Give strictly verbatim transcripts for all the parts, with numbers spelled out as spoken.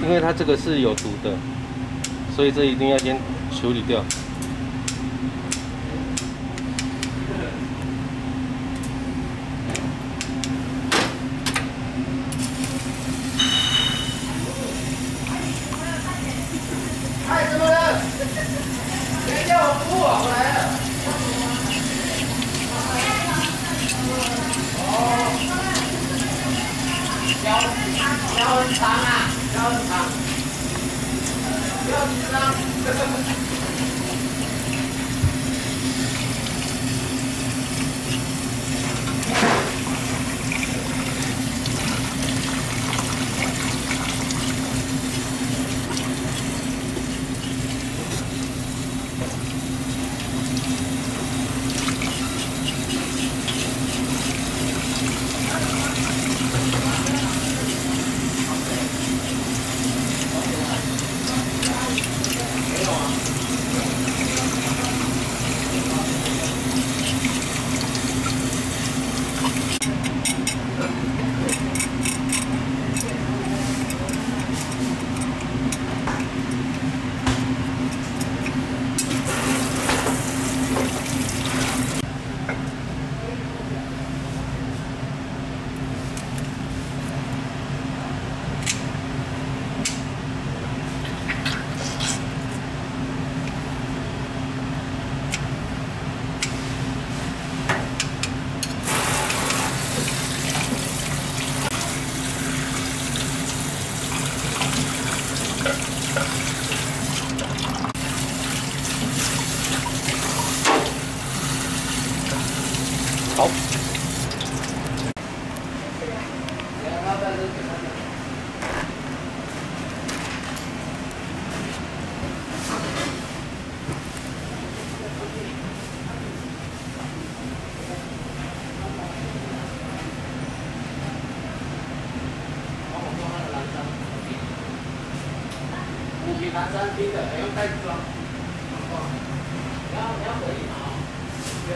因为它这个是有毒的，所以这一定要先处理掉。哎，怎么了？谁叫我服务啊？我来了。哦，腰腰很长啊。 不要紧张，好。虎皮南山冰的，不用袋子装。你要你要回拿哦，不要。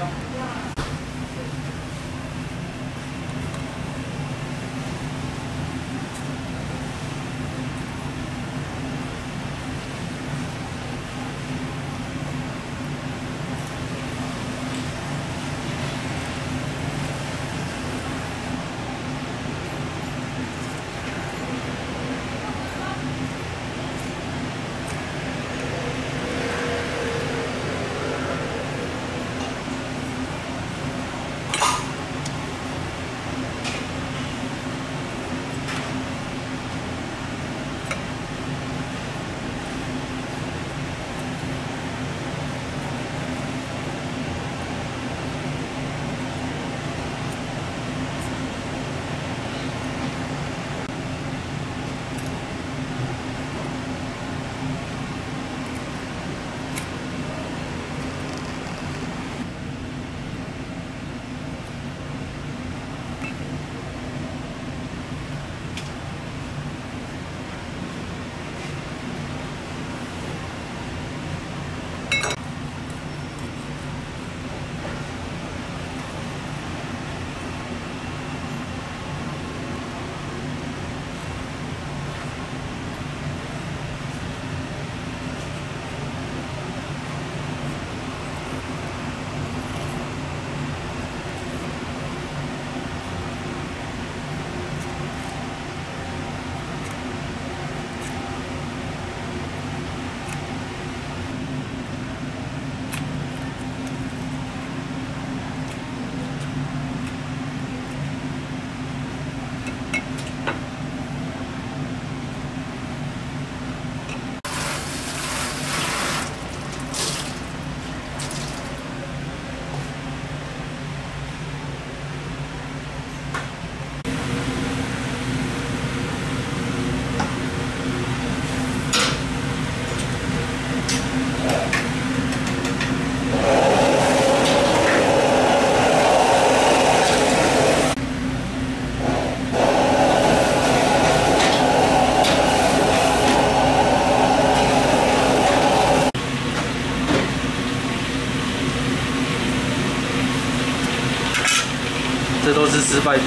失败点。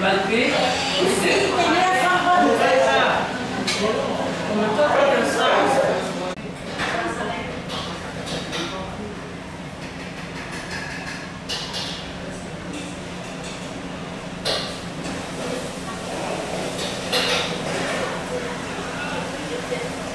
Thank you.